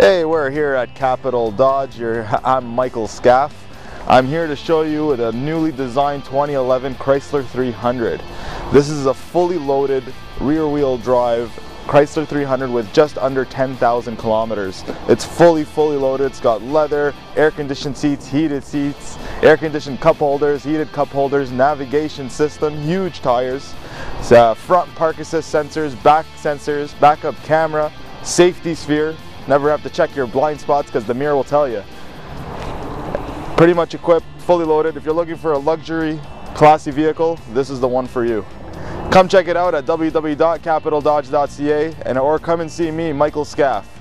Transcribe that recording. Hey, we're here at Capital Dodge. I'm Michael Scaff. I'm here to show you the newly designed 2011 Chrysler 300. This is a fully loaded rear-wheel drive Chrysler 300 with just under 10,000 kilometers. It's fully loaded. It's got leather, air-conditioned seats, heated seats, air-conditioned cup holders, heated cup holders, navigation system, huge tires, front park assist sensors, backup camera, safety sphere. Never have to check your blind spots because the mirror will tell you. Pretty much equipped, fully loaded. If you're looking for a luxury, classy vehicle, this is the one for you. Come check it out at www.capitaldodge.ca or come and see me, Michael Scaff.